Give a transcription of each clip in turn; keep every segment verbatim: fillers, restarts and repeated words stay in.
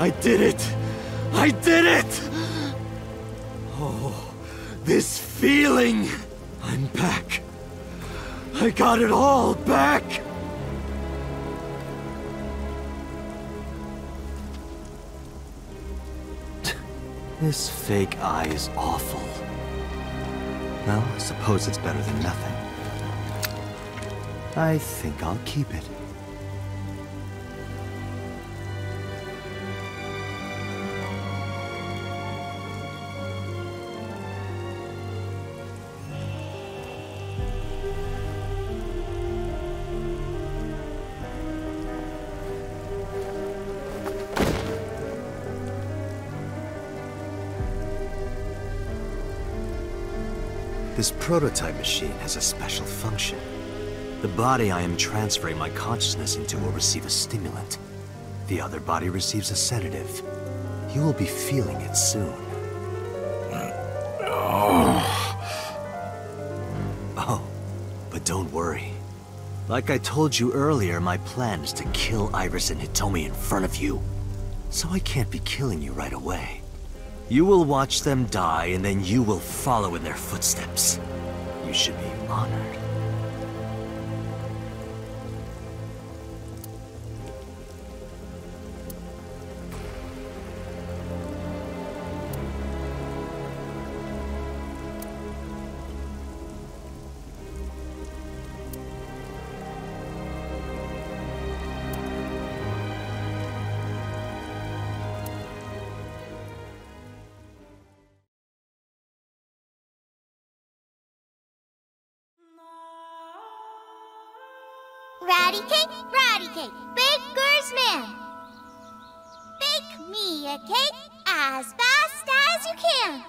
I did it! I did it! Oh, this feeling! I'm back. I got it all back! This fake eye is awful. Well, I suppose it's better than nothing. I think I'll keep it. This prototype machine has a special function. The body I am transferring my consciousness into will receive a stimulant. The other body receives a sedative. You will be feeling it soon. Oh, but don't worry. Like I told you earlier, my plan is to kill Iris and Hitomi in front of you. So I can't be killing you right away. You will watch them die, and then you will follow in their footsteps. You should be honored. Ratty cake, ratty cake, baker's man. Bake me a cake as fast as you can.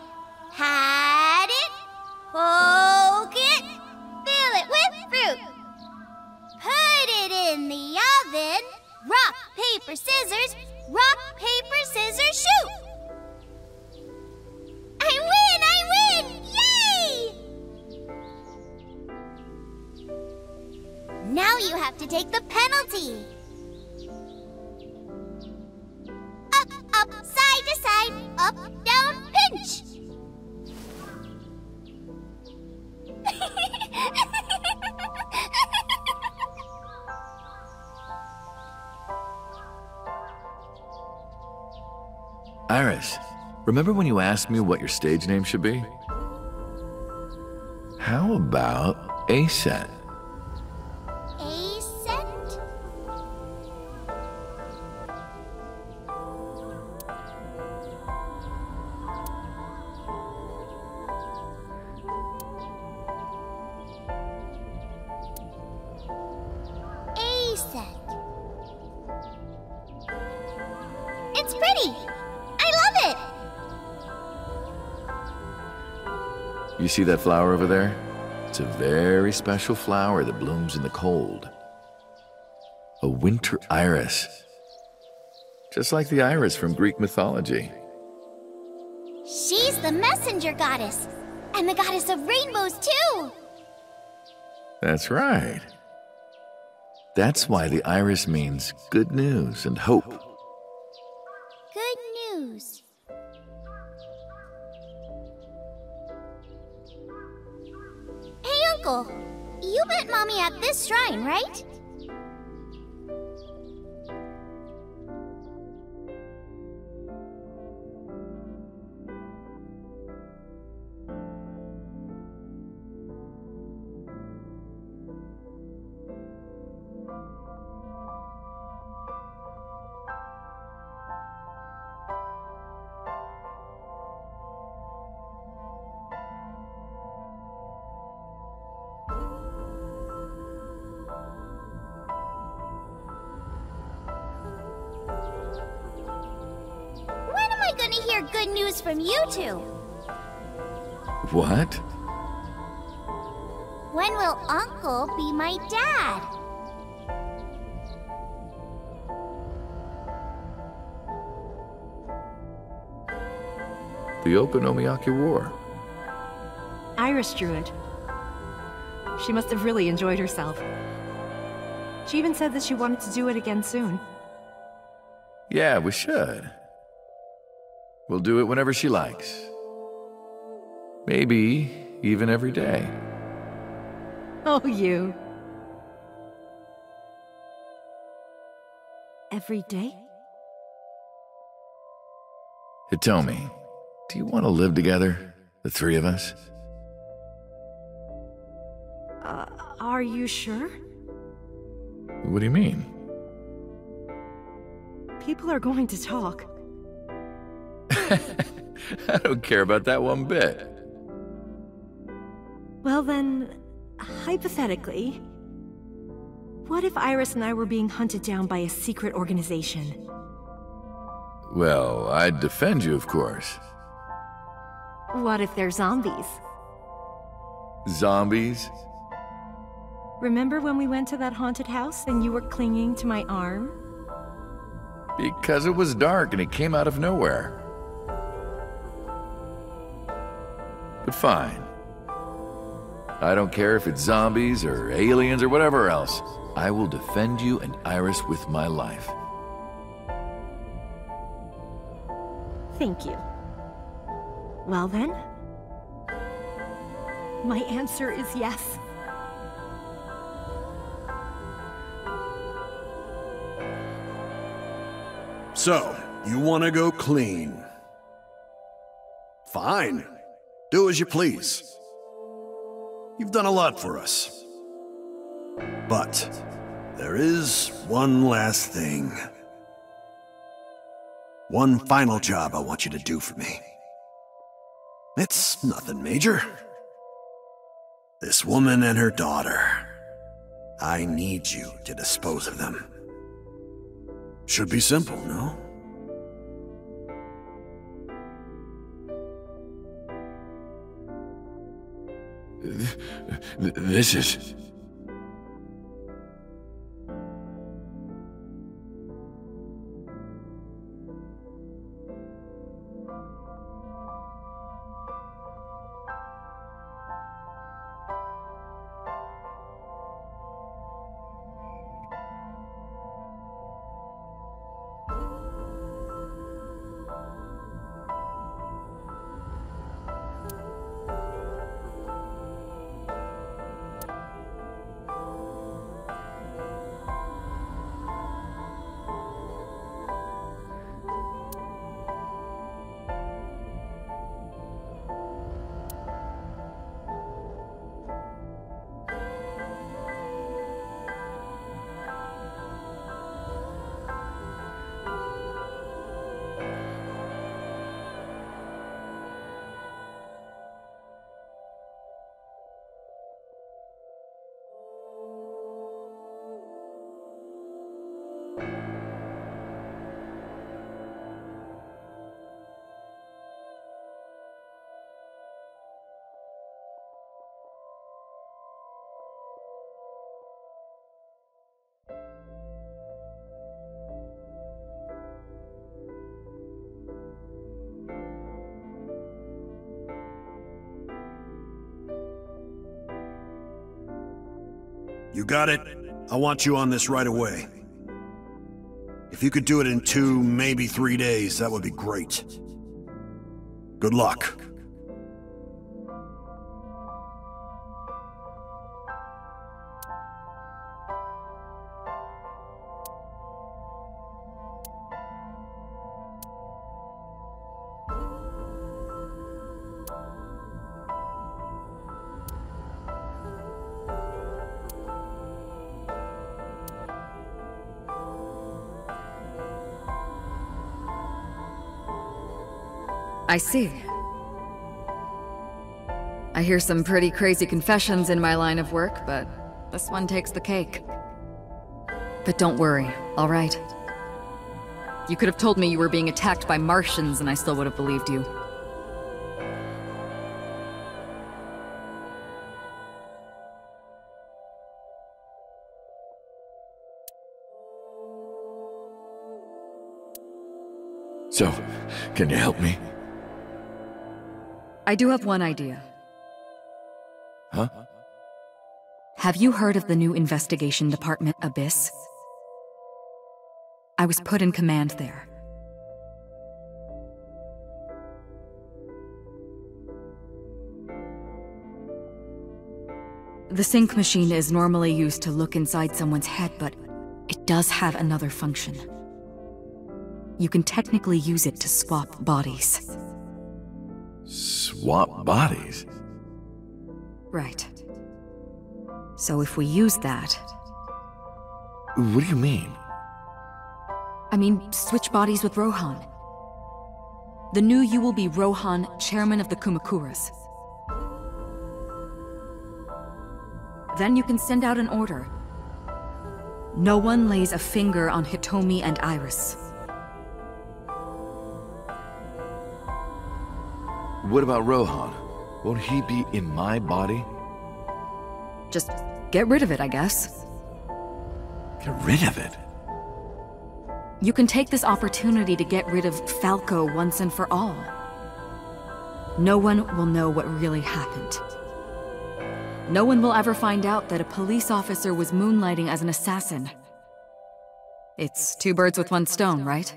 Hide it, poke it, fill it with fruit. Put it in the oven. Rock, paper, scissors, rock, paper, scissors, shoot. I win, I win, yay! Now you have to take the penalty. Up, up, side to side, up, down, pinch. Iris, remember when you asked me what your stage name should be? How about Ascent? You see that flower over there? It's a very special flower that blooms in the cold. A winter iris. Just like the iris from Greek mythology. She's the messenger goddess, and the goddess of rainbows too. That's right. That's why the iris means good news and hope. Good news. Hey, Uncle, you met Mommy at this shrine, right? Good news from you two. What? When will Uncle be my dad? The Okonomiyaki War. Iris drew it. She must have really enjoyed herself. She even said that she wanted to do it again soon. Yeah, we should. We'll do it whenever she likes. Maybe even every day. Oh, you. Every day? Hitomi, do you want to live together, the three of us? Uh, are you sure? What do you mean? People are going to talk. I don't care about that one bit. Well then, hypothetically, what if Iris and I were being hunted down by a secret organization? Well, I'd defend you, of course. What if they're zombies? Zombies? Remember when we went to that haunted house and you were clinging to my arm? Because it was dark and it came out of nowhere. But fine. I don't care if it's zombies or aliens or whatever else. I will defend you and Iris with my life. Thank you. Well then, my answer is yes. So, you want to go clean? Fine. Do as you please. You've done a lot for us. But there is one last thing. One final job I want you to do for me. It's nothing major. This woman and her daughter. I need you to dispose of them. Should be simple, no? This is... You got it. I want you on this right away. If you could do it in two, maybe three days, that would be great. Good luck. I see. I hear some pretty crazy confessions in my line of work, but this one takes the cake. But don't worry, all right? You could have told me you were being attacked by Martians and I still would have believed you. So, can you help me? I do have one idea. Huh? Have you heard of the new investigation department, Abyss? I was put in command there. The sync machine is normally used to look inside someone's head, but it does have another function. You can technically use it to swap bodies. Swap bodies? Right. So if we use that... What do you mean? I mean, switch bodies with Rohan. The new you will be Rohan, chairman of the Kumakuras. Then you can send out an order. No one lays a finger on Hitomi and Iris. What about Rohan? Won't he be in my body? Just get rid of it, I guess. Get rid of it? You can take this opportunity to get rid of Falco once and for all. No one will know what really happened. No one will ever find out that a police officer was moonlighting as an assassin. It's two birds with one stone, right?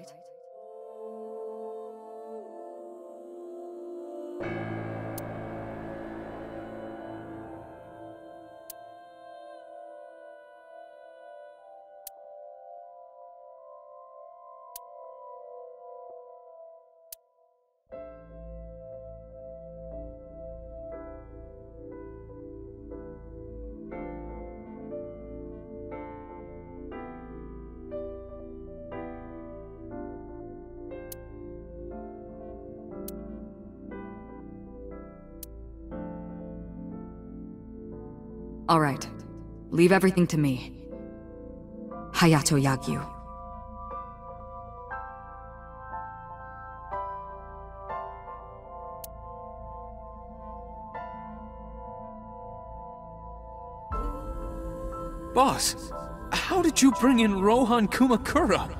All right. Leave everything to me. Hayato Yagyu. Boss, how did you bring in Rohan Kumakura?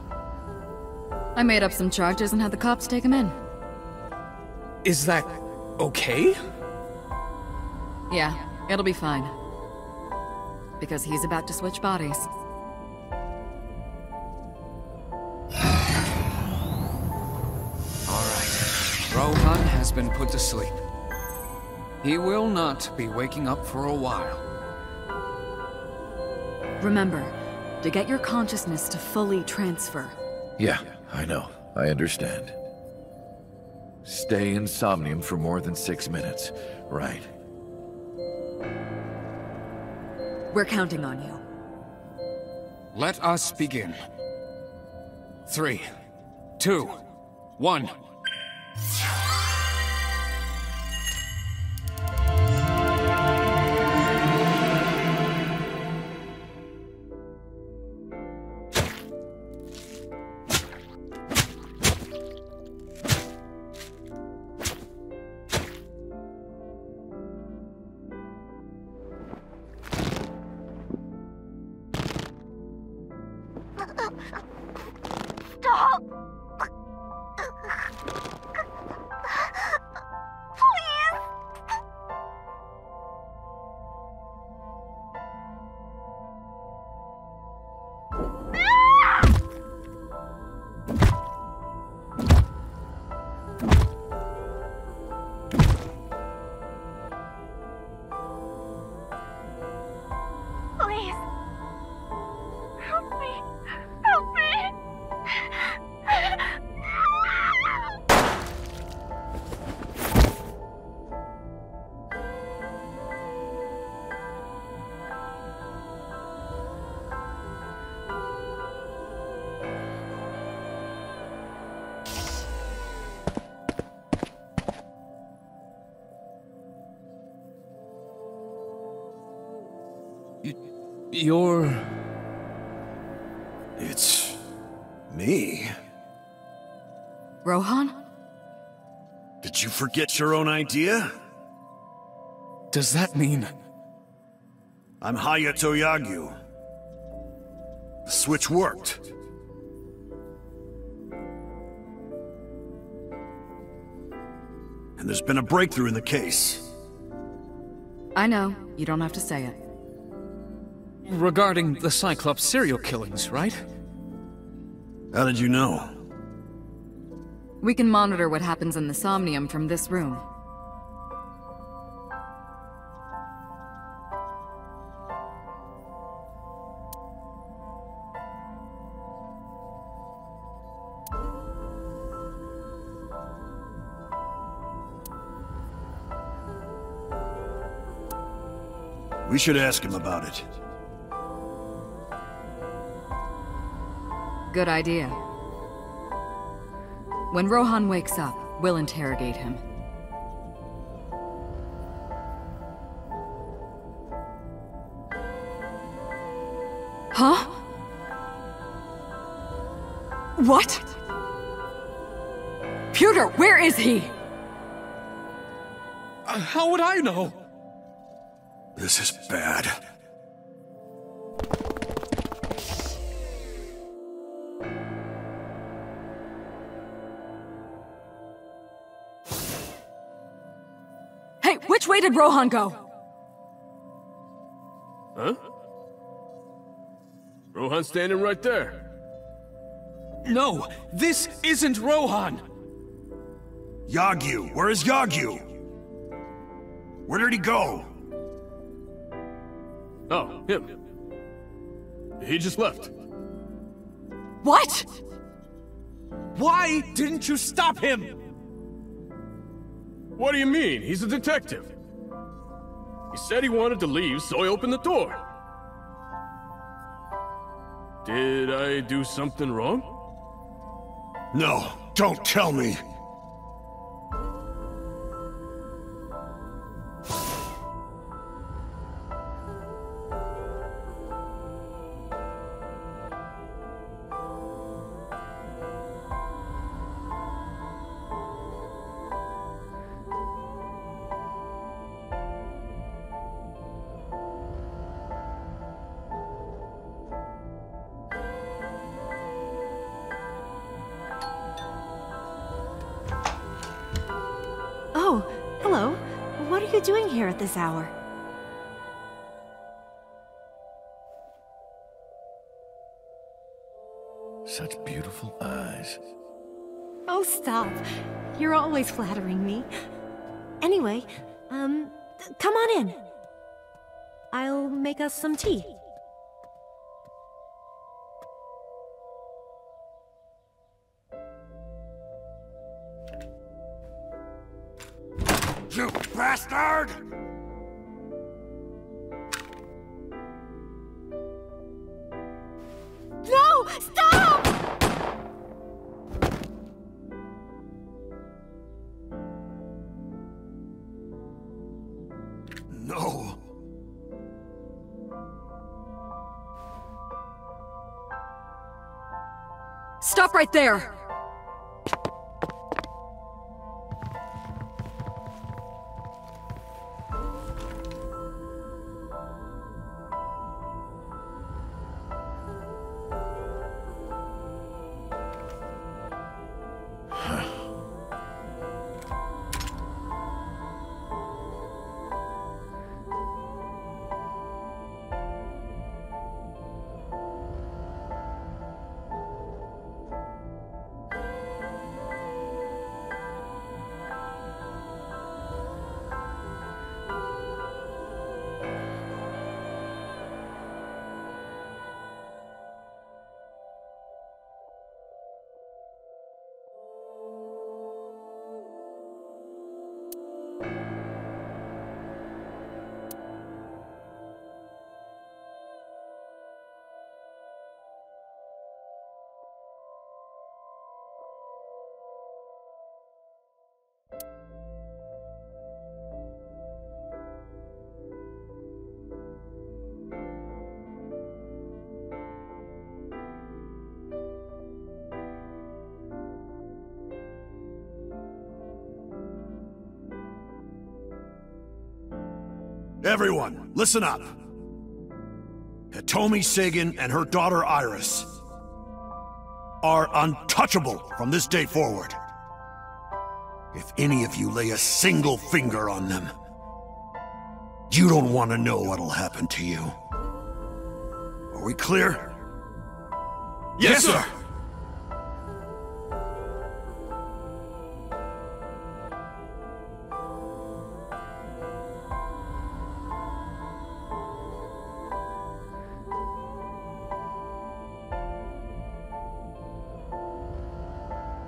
I made up some charges and had the cops take him in. Is that okay? Yeah, it'll be fine. Because he's about to switch bodies. All right. Rohan has been put to sleep. He will not be waking up for a while. Remember, to get your consciousness to fully transfer. Yeah, I know. I understand. Stay in Somnium for more than six minutes, right? We're counting on you. Let us begin. Three, two, one. You're... It's... me. Rohan? Did you forget your own idea? Does that mean... I'm Hayato Yagyu. The switch worked. And there's been a breakthrough in the case. I know. You don't have to say it. Regarding the Cyclops serial killings, right? How did you know? We can monitor what happens in the Somnium from this room. We should ask him about it. Good idea. When Rohan wakes up, we'll interrogate him. Huh? What? Pewter, where is he? Uh, how would I know? This is bad. Hey, which way did Rohan go? Huh? Rohan's standing right there. No, this isn't Rohan! Yagyu, where is Yagyu? Where did he go? Oh, him. He just left. What? Why didn't you stop him? What do you mean? He's a detective. He said he wanted to leave, so I opened the door. Did I do something wrong? No, don't tell me. At this hour. Such beautiful eyes. Oh, stop. You're always flattering me. Anyway, um, come on in. I'll make us some tea. You bastard! No! Stop! No. Stop right there! Everyone, listen up. Hitomi Sagan and her daughter Iris are untouchable from this day forward. If any of you lay a single finger on them, you don't want to know what'll happen to you. Are we clear? Yes, yes sir! sir.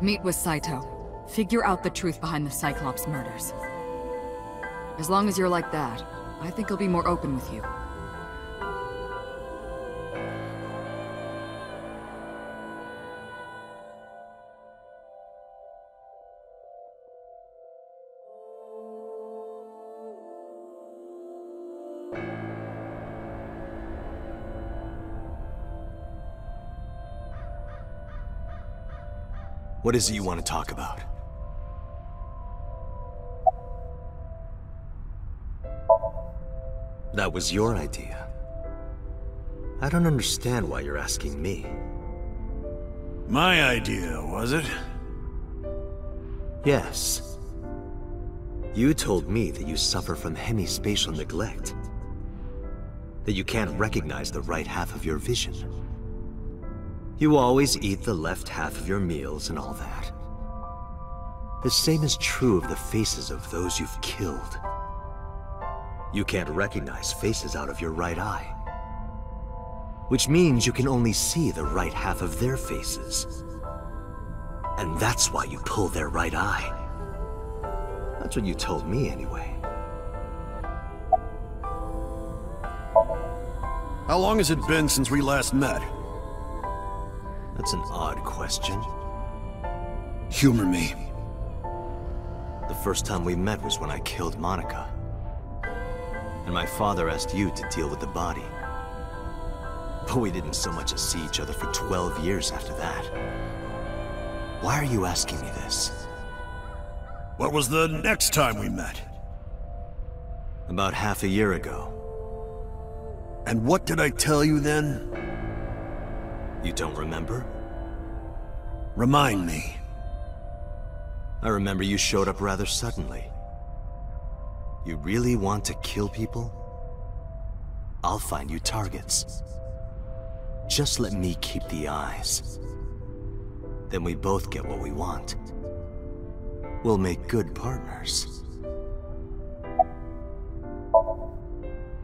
Meet with Saito. Figure out the truth behind the Cyclops murders. As long as you're like that, I think I'll be more open with you. What is it you want to talk about? That was your idea. I don't understand why you're asking me. My idea, was it? Yes. You told me that you suffer from hemispatial neglect. That you can't recognize the right half of your vision. You always eat the left half of your meals and all that. The same is true of the faces of those you've killed. You can't recognize faces out of your right eye. Which means you can only see the right half of their faces. And that's why you pull their right eye. That's what you told me anyway. How long has it been since we last met? That's an odd question. Humor me. The first time we met was when I killed Monica. And my father asked you to deal with the body. But we didn't so much as see each other for twelve years after that. Why are you asking me this? What was the next time we met? About half a year ago. And what did I tell you then? You don't remember? Remind me. I remember you showed up rather suddenly. You really want to kill people? I'll find you targets. Just let me keep the eyes. Then we both get what we want. We'll make good partners.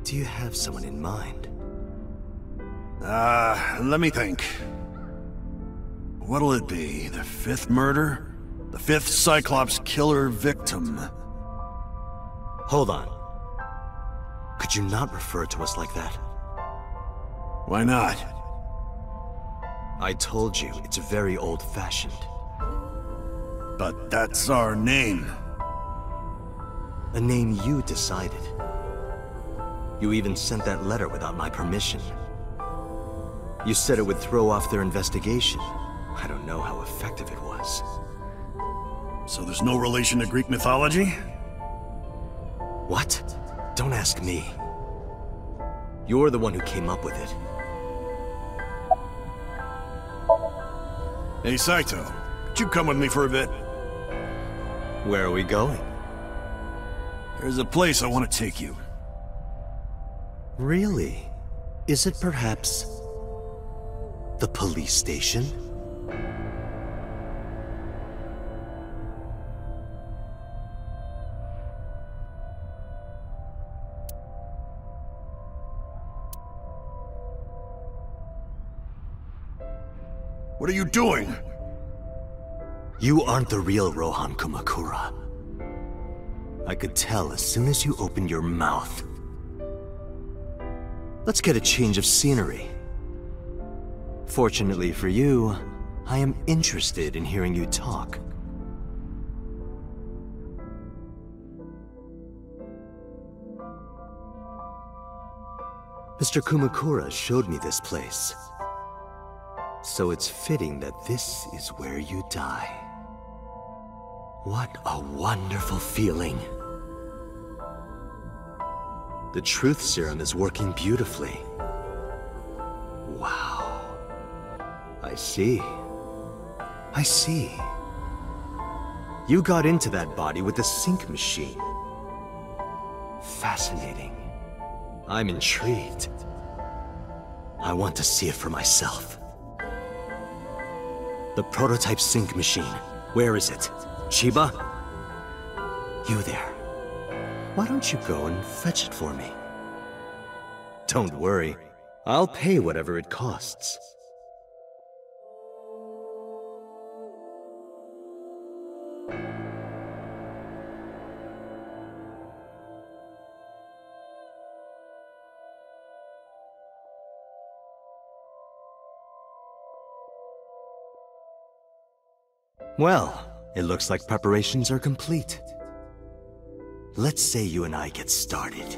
Do you have someone in mind? Uh, let me think. What'll it be? The fifth murder? The fifth Cyclops killer victim? Hold on. Could you not refer to us like that? Why not? I told you, it's very old-fashioned. But that's our name. A name you decided. You even sent that letter without my permission. You said it would throw off their investigation. I don't know how effective it was. So there's no relation to Greek mythology? What? Don't ask me. You're the one who came up with it. Hey Saito, could you come with me for a bit? Where are we going? There's a place I want to take you. Really? Is it perhaps... the police station? What are you doing? You aren't the real Rohan Kumakura. I could tell as soon as you opened your mouth. Let's get a change of scenery. Fortunately for you, I am interested in hearing you talk. Mister Kumakura showed me this place. So it's fitting that this is where you die. What a wonderful feeling! The truth serum is working beautifully. Wow. I see. I see. You got into that body with the sink machine. Fascinating. I'm intrigued. I want to see it for myself. The prototype sync machine. Where is it? Chiba? You there. Why don't you go and fetch it for me? Don't worry. I'll pay whatever it costs. Well, it looks like preparations are complete. Let's say you and I get started.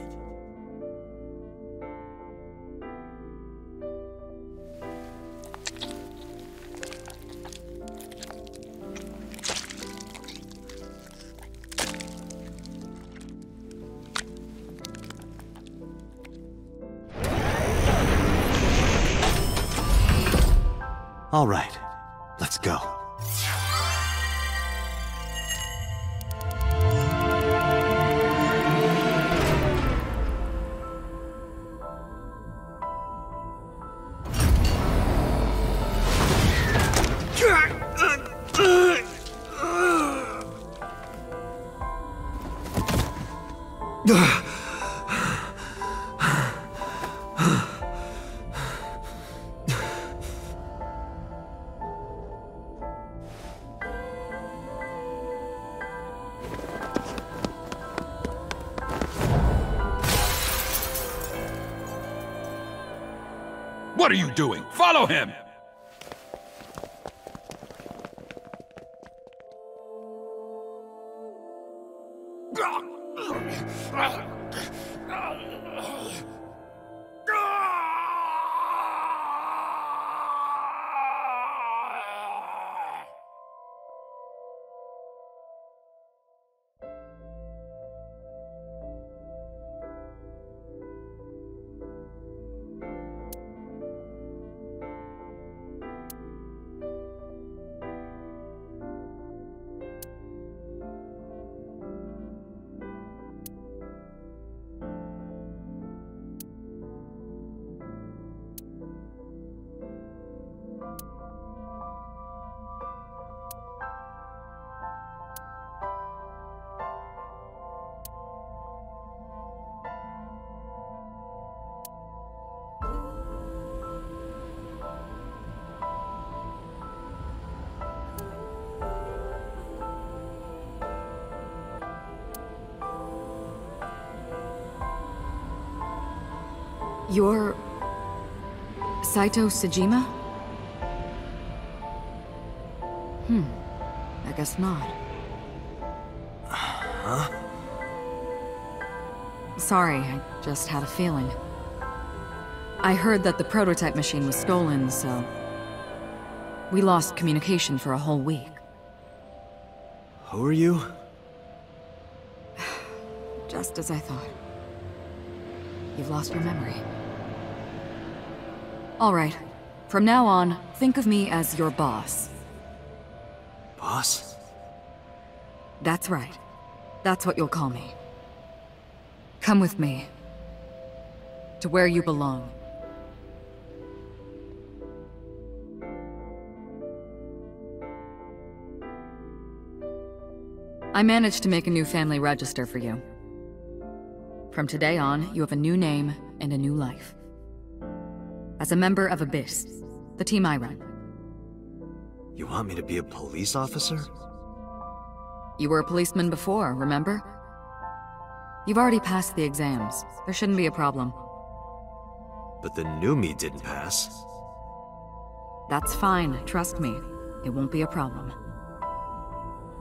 All right, let's go. What are you doing? Follow him! You're... Saito Sejima? Hmm, I guess not. Huh? Sorry, I just had a feeling. I heard that the prototype machine was stolen, so... we lost communication for a whole week. Who are you? Just as I thought. You've lost your memory. All right. From now on, think of me as your boss. Boss? That's right. That's what you'll call me. Come with me. To where you belong. I managed to make a new family register for you. From today on, you have a new name and a new life. As a member of Abyss, the team I run. You want me to be a police officer? You were a policeman before, remember? You've already passed the exams. There shouldn't be a problem. But the new me didn't pass. That's fine, trust me. It won't be a problem.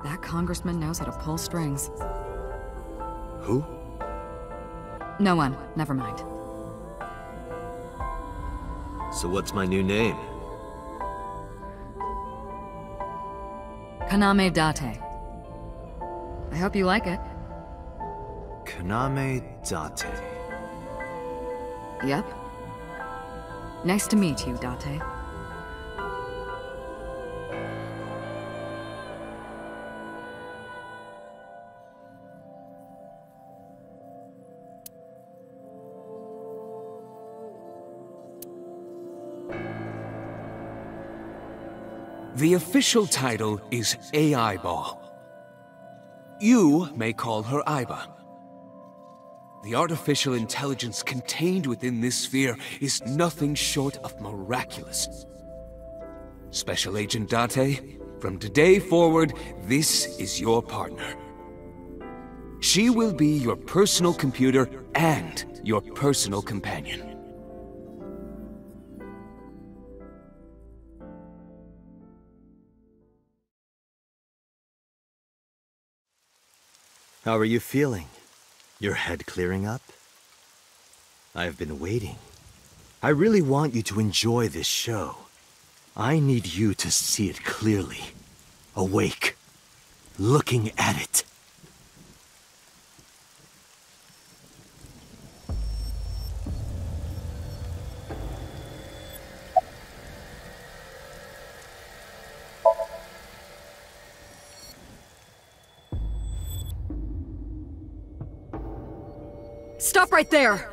That congressman knows how to pull strings. Who? No one. Never mind. So what's my new name? Kaname Date. I hope you like it. Kaname Date. Yep. Nice to meet you, Date. The official title is A I Ball. You may call her Aiba. The artificial intelligence contained within this sphere is nothing short of miraculous. Special Agent Date, from today forward, this is your partner. She will be your personal computer and your personal companion. How are you feeling? Your head clearing up? I've been waiting. I really want you to enjoy this show. I need you to see it clearly. Awake. Looking at it. Stop right there!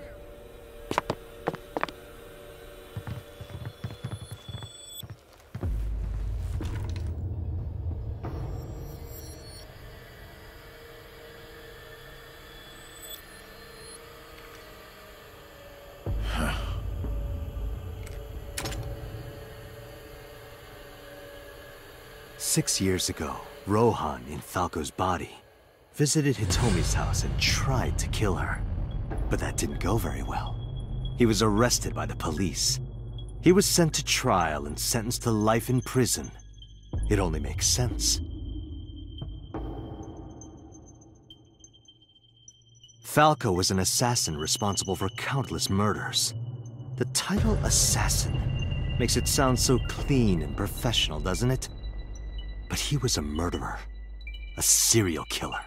Six years ago, Rohan, in Falco's body, visited Hitomi's house and tried to kill her. But that didn't go very well. He was arrested by the police. He was sent to trial and sentenced to life in prison. It only makes sense. Falco was an assassin responsible for countless murders. The title assassin makes it sound so clean and professional, doesn't it? But he was a murderer, a serial killer.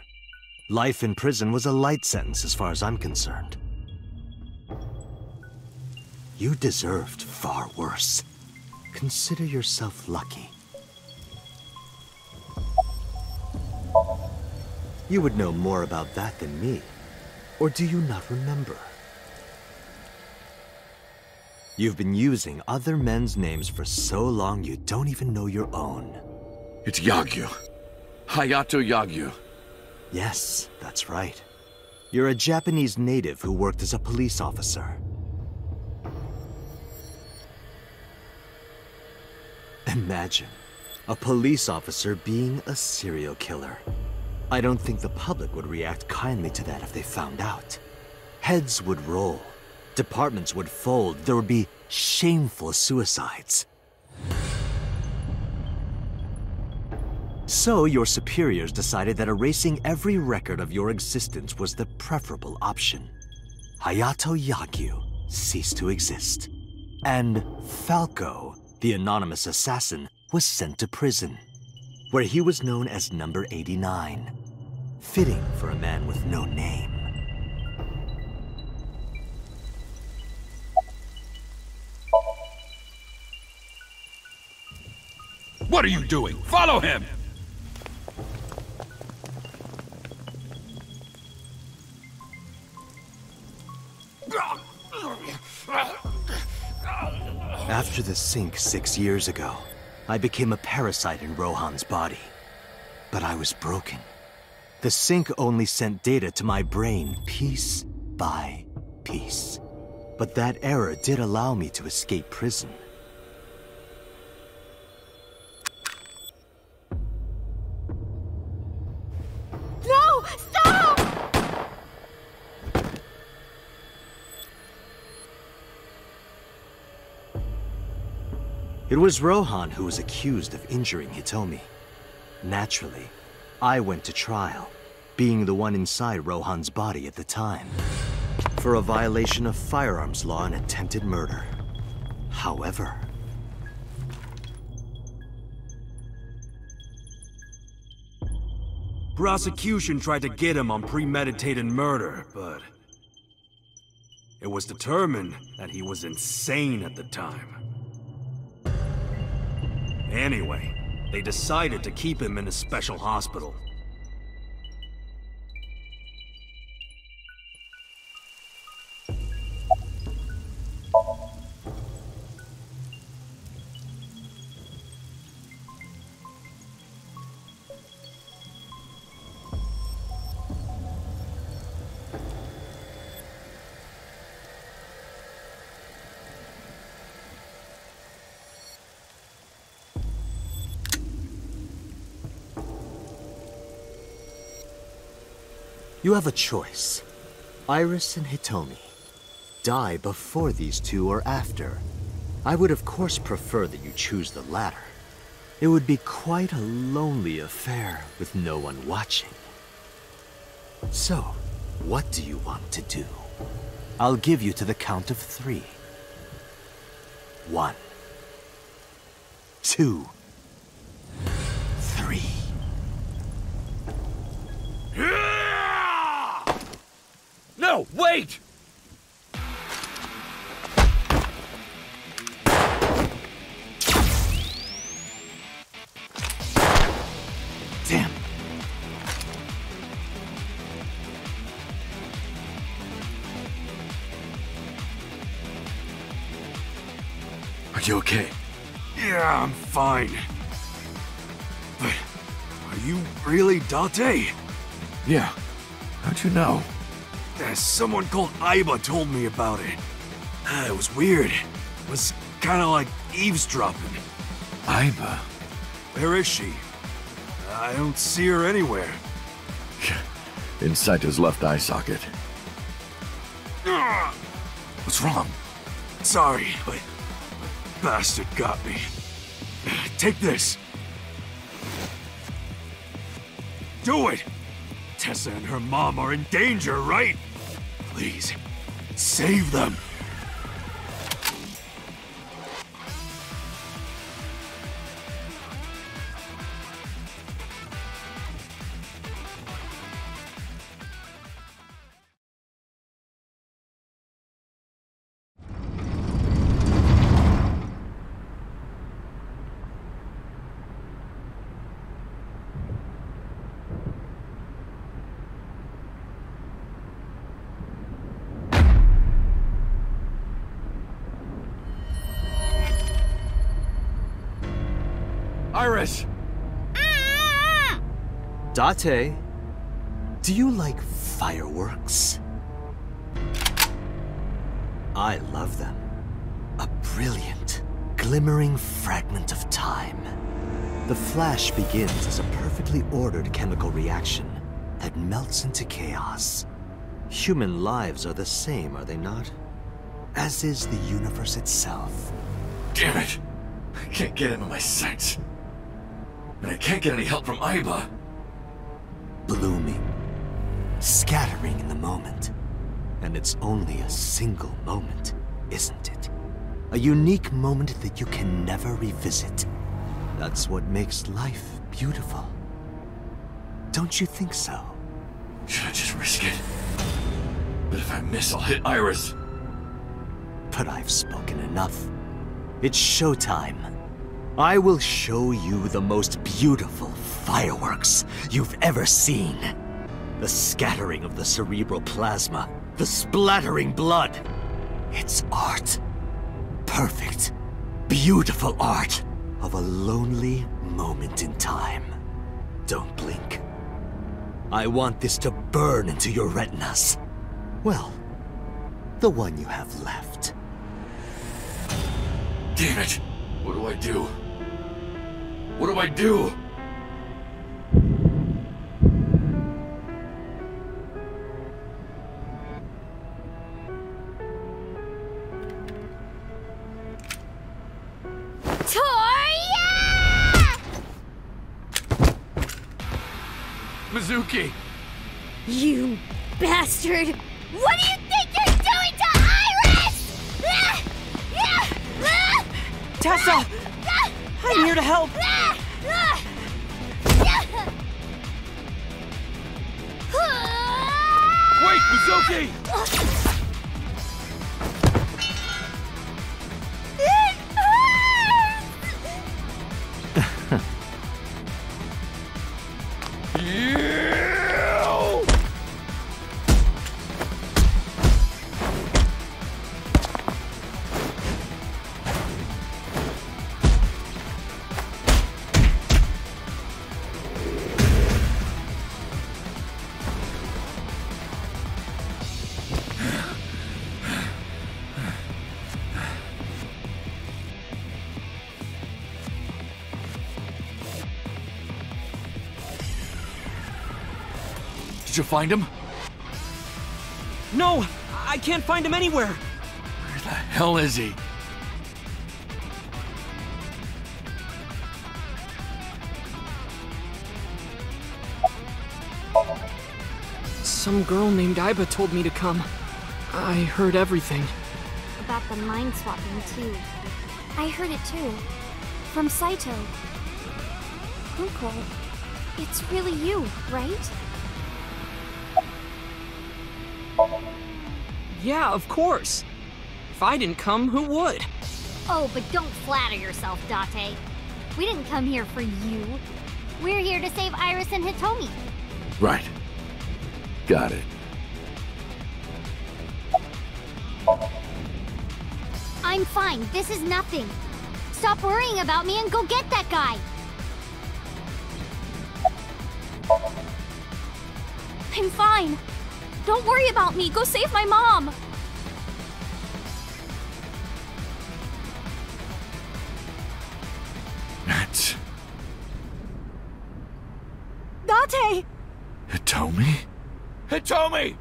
Life in prison was a light sentence as far as I'm concerned. You deserved far worse. Consider yourself lucky. You would know more about that than me. Or do you not remember? You've been using other men's names for so long you don't even know your own. It's Yagyu. Hayato Yagyu. Yes, that's right. You're a Japanese native who worked as a police officer. Imagine, a police officer being a serial killer. I don't think the public would react kindly to that if they found out. Heads would roll, departments would fold, there would be shameful suicides. So your superiors decided that erasing every record of your existence was the preferable option. Hayato Yagyu ceased to exist. And Falco, the anonymous assassin, was sent to prison, where he was known as Number eighty-nine. Fitting for a man with no name. What are you doing? Follow him! After the sink six years ago, I became a parasite in Rohan's body. But I was broken. The sink only sent data to my brain, piece by piece. But that error did allow me to escape prison. No! Stop! It was Rohan who was accused of injuring Hitomi. Naturally, I went to trial, being the one inside Rohan's body at the time, for a violation of firearms law and attempted murder. However... prosecution tried to get him on premeditated murder, but... it was determined that he was insane at the time. Anyway, they decided to keep him in a special hospital. You have a choice. Iris and Hitomi. Die before these two or after. I would of course prefer that you choose the latter. It would be quite a lonely affair with no one watching. So, what do you want to do? I'll give you to the count of three. One. Two. Three. No, wait! Are you okay? Yeah, I'm fine. But are you really Date? Yeah. How'd you know? Yeah, someone called Aiba told me about it. Uh, it was weird. It was kind of like eavesdropping. Aiba? Where is she? I don't see her anywhere. Inside his left eye socket. Uh, What's wrong? Sorry, but... bastard got me. Take this. Do it! Tessa and her mom are in danger, right? Please, save them. Date, do you like fireworks? I love them. A brilliant, glimmering fragment of time. The flash begins as a perfectly ordered chemical reaction that melts into chaos. Human lives are the same, are they not? As is the universe itself. Damn it! I can't get into my sights. And I can't get any help from Aiba. Blooming, scattering in the moment. And it's only a single moment, isn't it? A unique moment that you can never revisit. That's what makes life beautiful. Don't you think so? Should I just risk it? But if I miss, I'll hit Iris. But I've spoken enough. It's showtime. I will show you the most beautiful fireworks you've ever seen. The scattering of the cerebral plasma, the splattering blood. It's art. Perfect, beautiful art of a lonely moment in time. Don't blink. I want this to burn into your retinas. Well, the one you have left. Damn it! What do I do? What do I do? Toria! Mizuki! You bastard! What do you think you're doing to Iris? Ah! Ah! Ah! Tessa! I'm here to help! Wait, Mizuki! It hurts! Did you find him? No! I can't find him anywhere! Where the hell is he? Some girl named Aiba told me to come. I heard everything. About the mind swapping, too. I heard it, too. From Saito. Kuko, it's really you, right? Yeah, of course. If I didn't come, who would? Oh, but don't flatter yourself, Date. We didn't come here for you. We're here to save Iris and Hitomi. Right. Got it. I'm fine. This is nothing. Stop worrying about me and go get that guy. I'm fine. Don't worry about me. Go save my mom. That's... Date! Hitomi? Hitomi!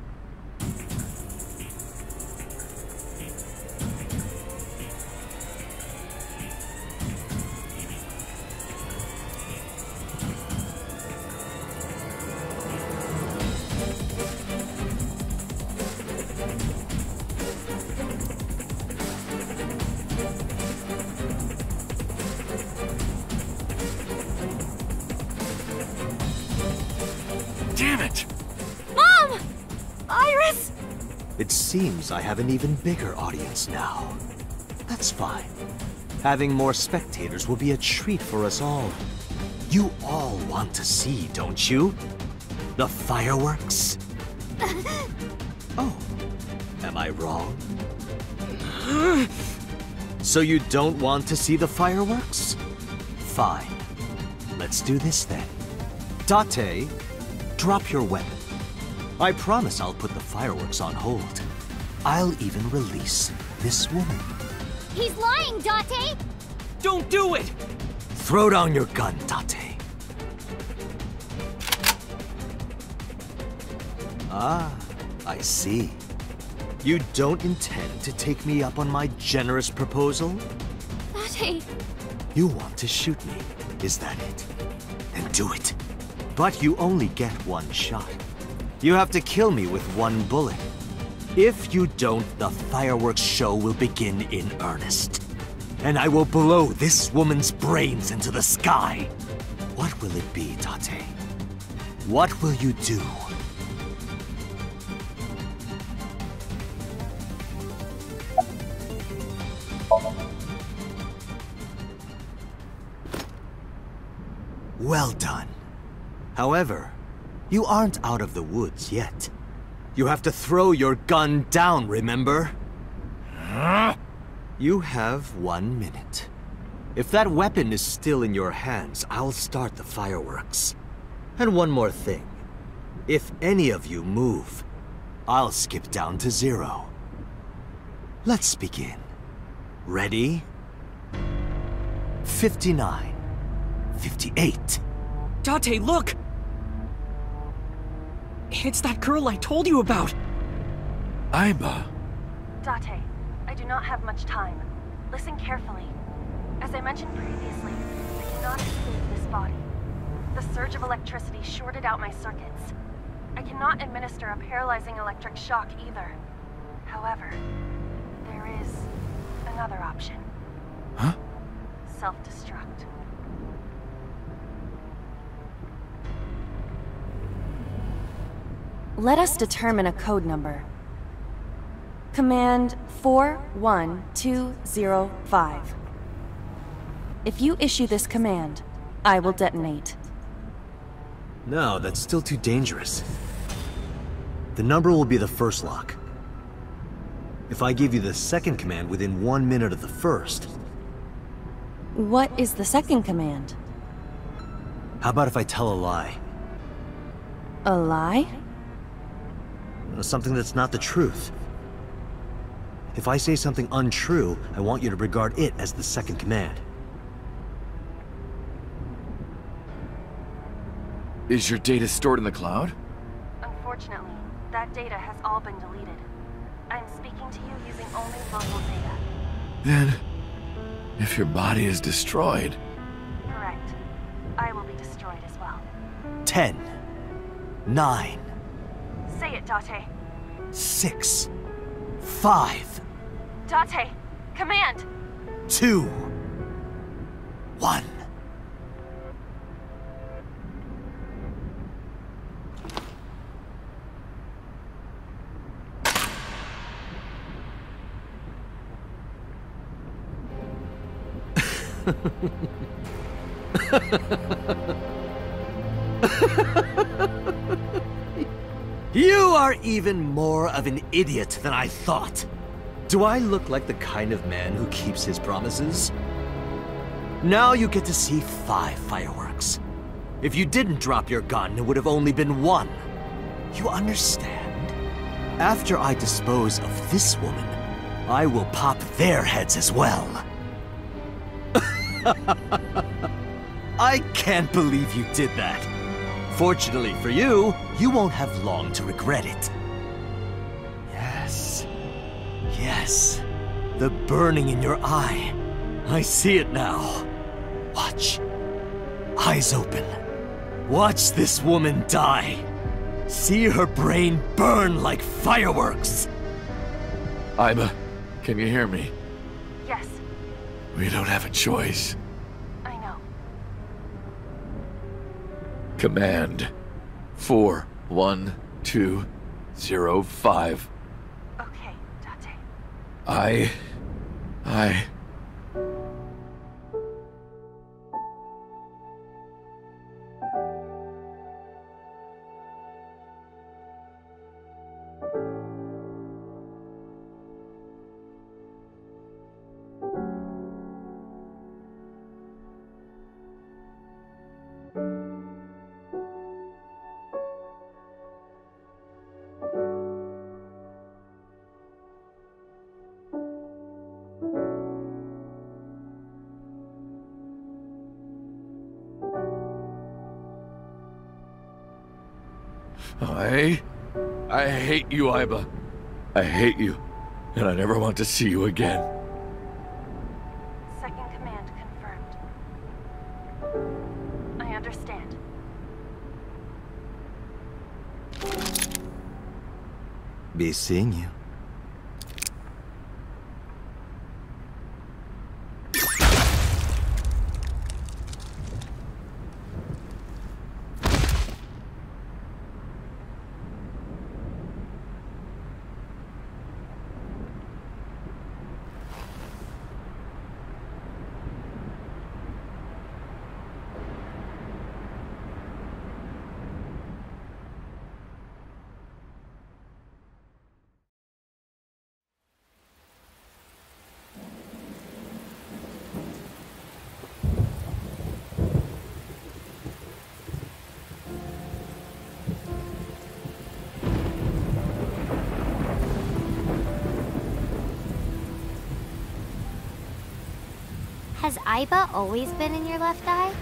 Seems I have an even bigger audience now. That's fine. Having more spectators will be a treat for us all. You all want to see, don't you? The fireworks? Oh, am I wrong? So you don't want to see the fireworks? Fine. Let's do this then. Date, drop your weapon. I promise I'll put the fireworks on hold. I'll even release this woman. He's lying, Date! Don't do it! Throw down your gun, Date. Ah, I see. You don't intend to take me up on my generous proposal? Date! You want to shoot me, is that it? Then do it. But you only get one shot. You have to kill me with one bullet. If you don't, the fireworks show will begin in earnest. And I will blow this woman's brains into the sky. What will it be, Date? What will you do? Well done. However, you aren't out of the woods yet. You have to throw your gun down, remember? You have one minute. If that weapon is still in your hands, I'll start the fireworks. And one more thing. If any of you move, I'll skip down to zero. Let's begin. Ready? fifty-nine. fifty-eight. Date, look! It's that girl I told you about! Aiba! Date, I do not have much time. Listen carefully. As I mentioned previously, I cannot escape this body. The surge of electricity shorted out my circuits. I cannot administer a paralyzing electric shock either. However, there is another option. Huh? Self-destruct. Let us determine a code number. Command four one two zero five. If you issue this command, I will detonate. No, that's still too dangerous. The number will be the first lock. If I give you the second command within one minute of the first... What is the second command? How about if I tell a lie? A lie? Something that's not the truth. If I say something untrue, I want you to regard it as the second command. Is your data stored in the cloud? Unfortunately, that that data has all been deleted. I'm speaking to you using only local data. Then, if your body is destroyed... Correct. I will be destroyed as well. Ten. Nine. Say it, Date. Six. Five. Date, command! Two. One. You are even more of an idiot than I thought. Do I look like the kind of man who keeps his promises? Now you get to see five fireworks. If you didn't drop your gun, it would have only been one. You understand? After I dispose of this woman, I will pop their heads as well. I can't believe you did that. Fortunately for you, you won't have long to regret it. Yes. Yes. The burning in your eye. I see it now. Watch. Eyes open. Watch this woman die. See her brain burn like fireworks. Aiba, can you hear me? Yes. We don't have a choice. I know. Command. Four, one, two, zero, five. Okay, Date. I... I... I... I hate you, Aiba. I hate you, and I never want to see you again. Second command confirmed. I understand. Be seeing you. Has Aiba always been in your left eye?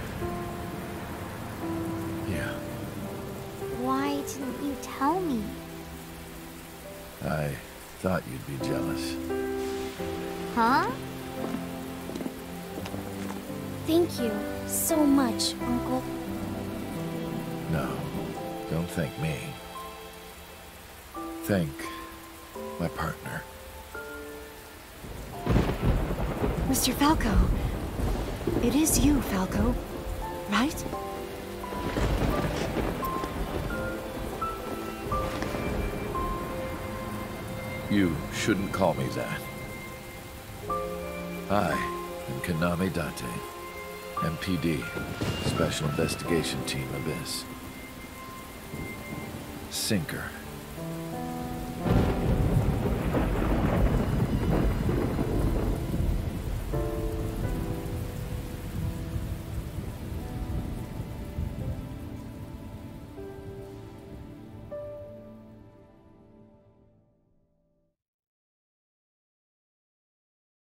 Yeah. Why didn't you tell me? I thought you'd be jealous. Huh? Thank you so much, Uncle. No, don't thank me. Thank my partner. Mister Falco. It is you, Falco, right? You shouldn't call me that. I am Kaname Date, M P D, Special Investigation Team Abyss. Sinker.